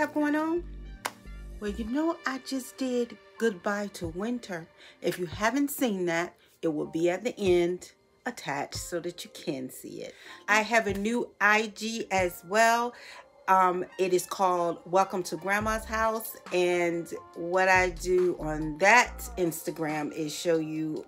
have going on? Well, you know, I just did Goodbye to Winter. If you haven't seen that, it will be at the end attached so that you can see it. I have a new IG as well. It is called Welcome to Grandma's House. And what I do on that Instagram is show you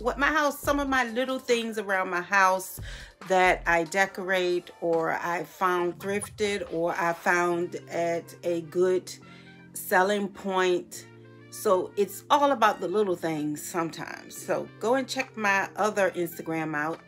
what my house, some of my little things around my house that I decorate or I found thrifted or I found at a good selling point. So it's all about the little things sometimes. So go and check my other Instagram out,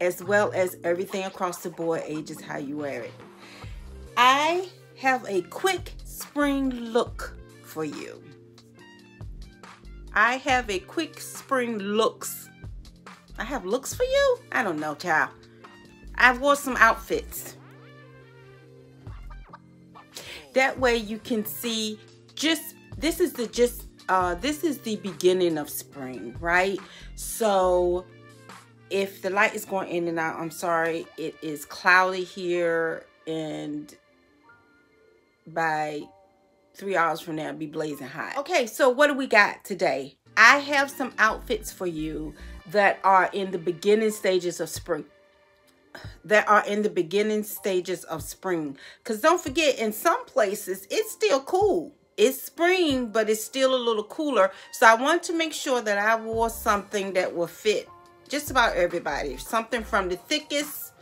as well as everything across the board, ages how you wear it. I have a quick spring look for you. I have a quick spring looks. I have looks for you? I don't know, child. I wore some outfits. That way you can see just, this is the beginning of spring, right? So if the light is going in and out, I'm sorry, it is cloudy here, and by 3 hours from now it'll be blazing hot. Okay, so what do we got today? I have some outfits for you that are in the beginning stages of spring. Because don't forget, in some places it's still cool. It's spring, but it's still a little cooler. So I want to make sure that I wore something that will fit just about everybody. Something from the thickest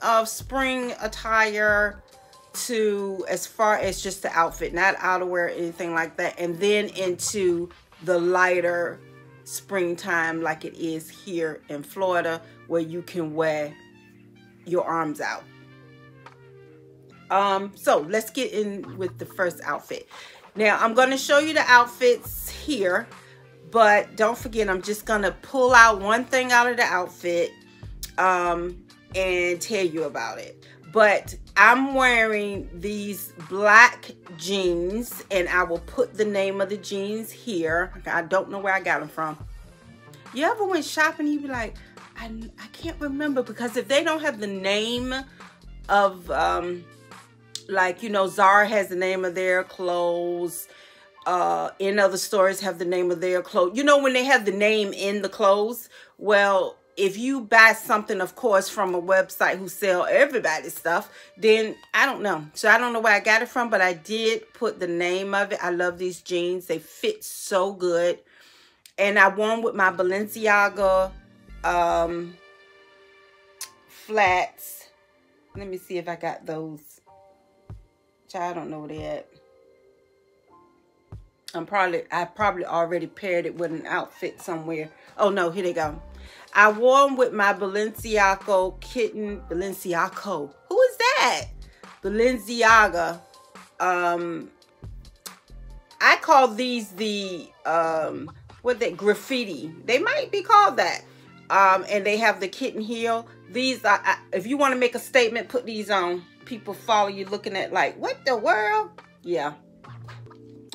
of spring attire to as far as just the outfit, not outerwear, anything like that. And then into the lighter springtime like it is here in Florida, where you can wear your arms out. So let's get in with the first outfit. Now, I'm going to show you the outfits here, but don't forget, I'm just going to pull out one thing out of the outfit and tell you about it. But I'm wearing these black jeans, and I will put the name of the jeans here. I don't know where I got them from. You ever went shopping, you'd be like, I can't remember, because if they don't have the name of... like, you know, Zara has the name of their clothes. In other stores have the name of their clothes. You know, when they have the name in the clothes. Well, if you buy something, of course, from a website who sell everybody's stuff, then I don't know. So I don't know where I got it from, but I did put the name of it. I love these jeans. They fit so good. And I wore them with my Balenciaga flats. Let me see if I got those. I don't know that. I probably already paired it with an outfit somewhere. Oh no, here they go. I wore them with my Balenciaga kitten. Balenciaga. Who is that? Balenciaga. I call these the graffiti. They might be called that. And they have the kitten heel. These are, if you want to make a statement, put these on. People follow you looking at like, what the world? Yeah.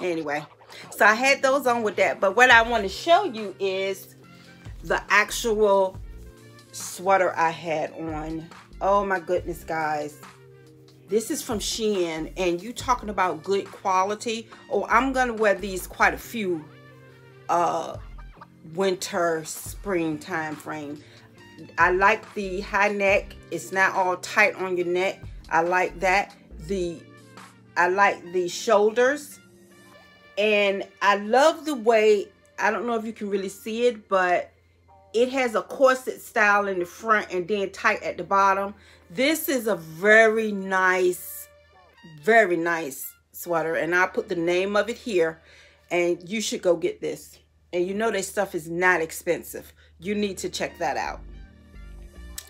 Anyway, so I had those on with that. But what I want to show you is the actual sweater I had on. Oh my goodness, guys. This is from Shein, and you talking about good quality. Oh, I'm going to wear these quite a few winter, spring time frame. I like the high neck. It's not all tight on your neck. I like that. I like the shoulders, and I love the way, I don't know if you can really see it, but it has a corset style in the front and then tight at the bottom. This is a very nice sweater, and I put the name of it here, and you should go get this. And you know this stuff is not expensive. You need to check that out.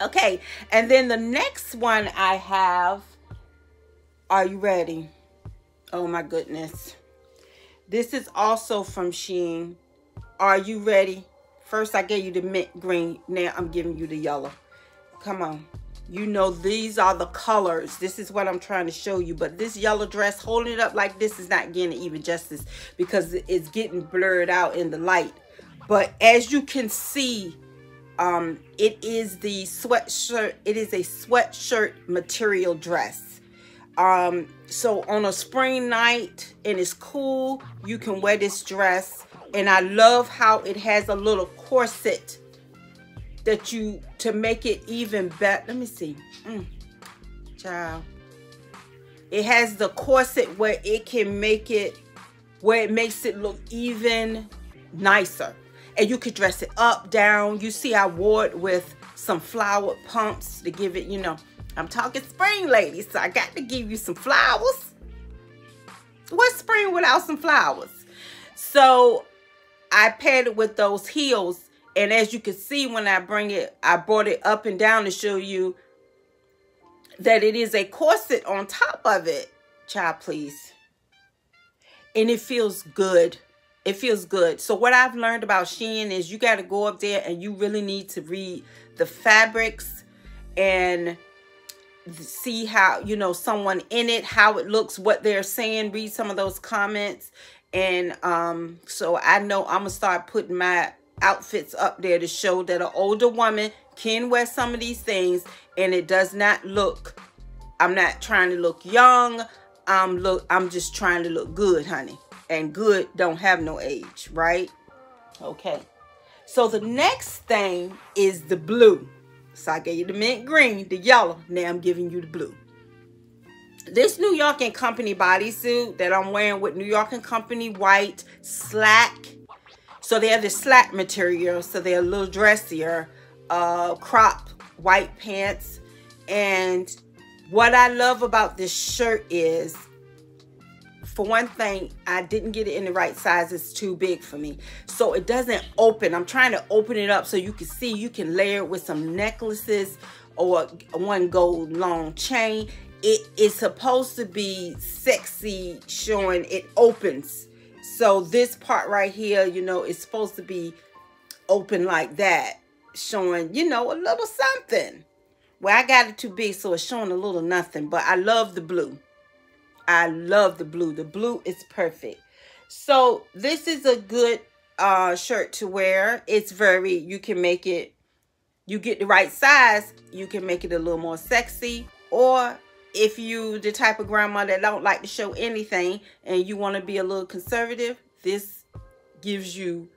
Okay, and then the next one I have, are you ready? Oh my goodness. This is also from Shein. Are you ready? First I gave you the mint green, now I'm giving you the yellow. Come on. You know these are the colors. This is what I'm trying to show you. But this yellow dress, holding it up like this is not getting even justice because it's getting blurred out in the light. But as you can see, it is a sweatshirt material dress. So on a spring night and it's cool, you can wear this dress. And I love how it has a little corset that you, to make it even better. Let me see. Child. It has the corset where it can make it, where it makes it look even nicer. And you could dress it up, down. You see, I wore it with some flowered pumps to give it, you know, I'm talking spring, ladies, so I got to give you some flowers. What's spring without some flowers? So I paired it with those heels. And as you can see, when I bring it, I brought it up and down to show you that it is a corset on top of it. Child, please. And it feels good. It feels good. So what I've learned about Shein is you got to go up there and you really need to read the fabrics and see how, you know, someone in it, how it looks, what they're saying, read some of those comments. And so I know I'm going to start putting my outfits up there to show that an older woman can wear some of these things and it does not look, I'm not trying to look young. I'm just trying to look good, honey. And good don't have no age, right? Okay. So the next thing is the blue. So I gave you the mint green, the yellow. Now I'm giving you the blue. This New York and Company bodysuit that I'm wearing with New York and Company white slack. So they have the slack material, so they're a little dressier. Crop white pants. And what I love about this shirt is, for one thing, I didn't get it in the right size. It's too big for me. So it doesn't open. I'm trying to open it up so you can see. You can layer it with some necklaces or one gold long chain. It is supposed to be sexy, showing it opens. So this part right here, you know, is supposed to be open like that, showing, you know, a little something. Well, I got it too big, so it's showing a little nothing. But I love the blue. I love the blue. The blue is perfect. So this is a good shirt to wear. It's very, you can make it, you get the right size, you can make it a little more sexy. Or if you the type of grandma that don't like to show anything and you want to be a little conservative, this gives you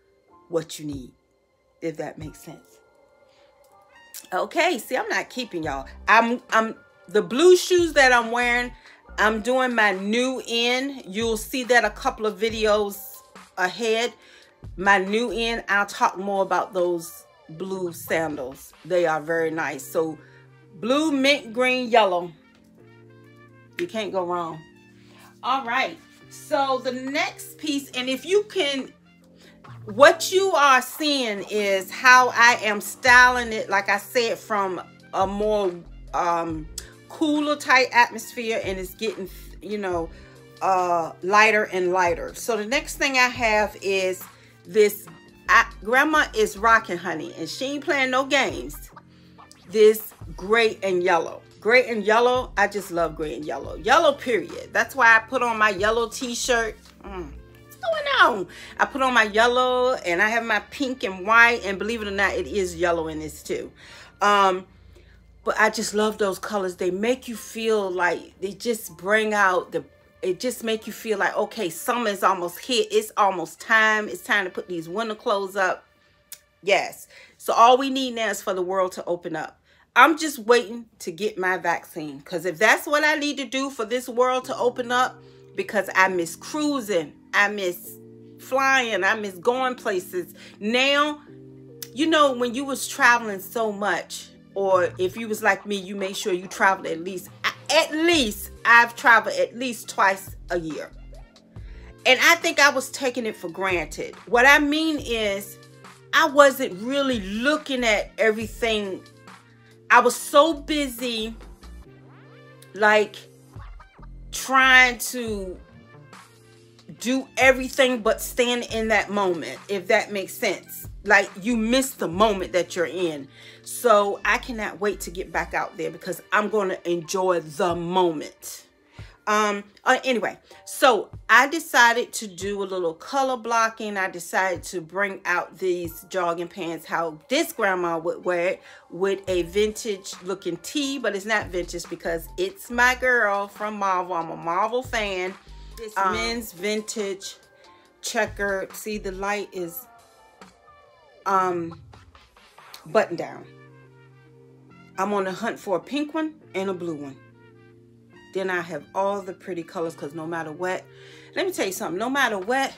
what you need, if that makes sense. Okay, see, I'm not keeping y'all. I'm the blue shoes that I'm wearing, I'm doing my new in. You'll see that a couple of videos ahead. My new in, I'll talk more about those blue sandals. They are very nice. So blue, mint, green, yellow. You can't go wrong. All right. So the next piece, and if you can, what you are seeing is how I am styling it, like I said, from a more cooler tight atmosphere, and it's getting, you know, lighter and lighter. So the next thing I have is this. Grandma is rocking, honey, and she ain't playing no games. This gray and yellow. Gray and yellow, I just love gray and yellow. Yellow, period. That's why I put on my yellow t-shirt. What's going on? I put on my yellow, and I have my pink and white, and believe it or not, it is yellow in this too. But I just love those colors. They make you feel like, they just bring out the, it just make you feel like, okay, summer's almost here. It's almost time. It's time to put these winter clothes up. Yes. So all we need now is for the world to open up. I'm just waiting to get my vaccine, because if that's what I need to do for this world to open up, because I miss cruising, I miss flying, I miss going places. Now, you know, when you was traveling so much, or if you was like me, you made sure you traveled at least I've traveled at least twice a year. And I think I was taking it for granted. What I mean is I wasn't really looking at everything. I was so busy, like, trying to do everything but stand in that moment, if that makes sense. Like, you miss the moment that you're in. So I cannot wait to get back out there, because I'm going to enjoy the moment. Anyway, so I decided to do a little color blocking. I decided to bring out these jogging pants, how this grandma would wear it, with a vintage looking tee, but it's not vintage because it's my girl from Marvel. I'm a Marvel fan. This men's vintage checkered, see the light is button down. I'm on the hunt for a pink one and a blue one. Then I have all the pretty colors, because no matter what, let me tell you something, no matter what,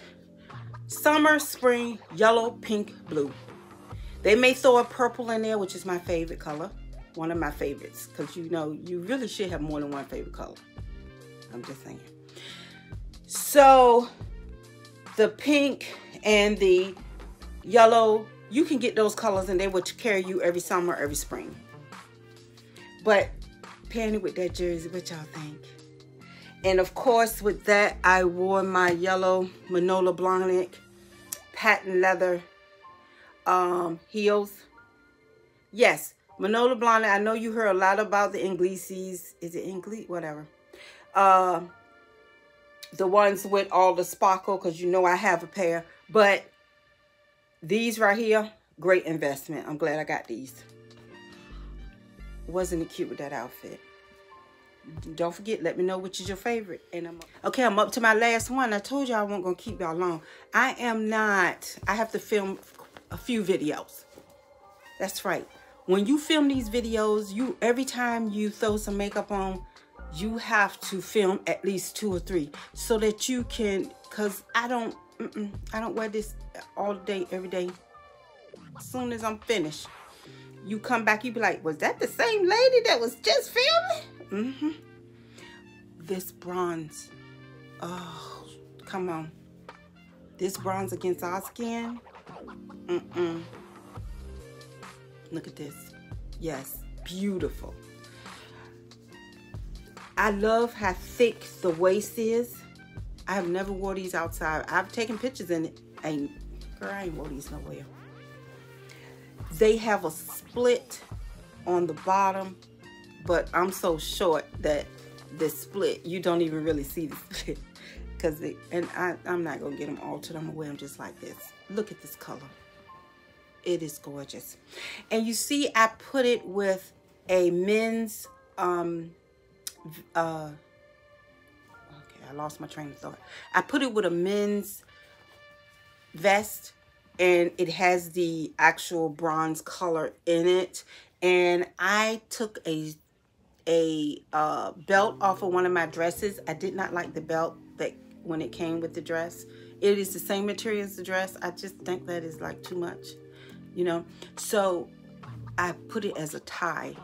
summer, spring, yellow, pink, blue. They may throw a purple in there, which is my favorite color, one of my favorites, because you know, you really should have more than one favorite color. I'm just saying. So the pink and the yellow, you can get those colors and they will carry you every summer, every spring. But pairing with that jersey, what y'all think? And of course with that, I wore my yellow Manolo Blahnik patent leather heels. Yes, Manolo Blahnik. I know you heard a lot about the Ingleses. Is it Inglese? Whatever. The ones with all the sparkle, because you know I have a pair. But these right here, great investment. I'm glad I got these. Wasn't it cute with that outfit? Don't forget, let me know which is your favorite. And I'm up to my last one. I told you I wasn't gonna keep y'all long. I am not. I have to film a few videos. That's right. When you film these videos, you every time you throw some makeup on, you have to film at least 2 or 3 so that you can. Cause I don't wear this all day, every day. As soon as I'm finished, you come back, you be like, was that the same lady that was just filming? Mm-hmm. This bronze. Oh, come on. This bronze against our skin. Mm-mm. Look at this. Yes, beautiful. I love how thick the waist is. I have never wore these outside. I've taken pictures in it. Girl, I ain't wore these nowhere. They have a split on the bottom, but I'm so short that the split, you don't even really see the split. Cause I'm not gonna get them altered. I'm gonna wear them just like this. Look at this color. It is gorgeous. And you see, I put it with a men's, okay, I lost my train of thought. I put it with a men's vest, and it has the actual bronze color in it. And I took a belt off of one of my dresses. I did not like the belt that when it came with the dress. It is the same material as the dress. I just think that is like too much, you know? So I put it as a tie.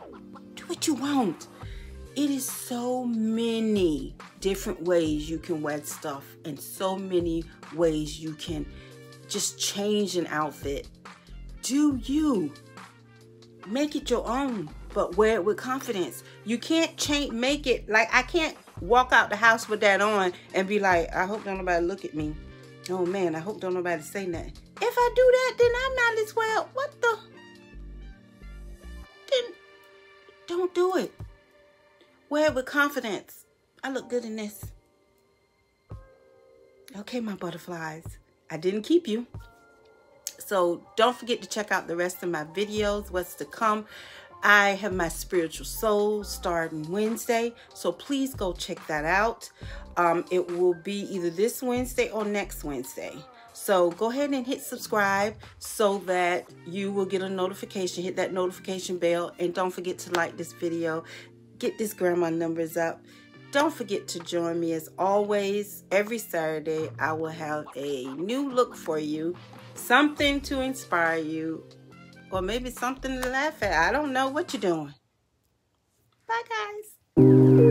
Do what you want. It is so many different ways you can wear stuff, and so many ways you can just change an outfit. Do you make it your own, but wear it with confidence? You can't change, make it like, I can't walk out the house with that on and be like, I hope don't nobody look at me. Oh man, I hope don't nobody say nothing. If I do that, then I'm not as well. What the? Then don't do it. Wear it with confidence. I look good in this. Okay, my butterflies. I didn't keep you. So don't forget to check out the rest of my videos, what's to come. I have my Spiritual Soul starting Wednesday, so please go check that out. It will be either this Wednesday or next Wednesday. So go ahead and hit subscribe so that you will get a notification. Hit that notification bell, and don't forget to like this video. Get this grandma numbers up. Don't forget to join me as always. Every Saturday, I will have a new look for you, something to inspire you, or maybe something to laugh at. I don't know what you're doing. Bye, guys.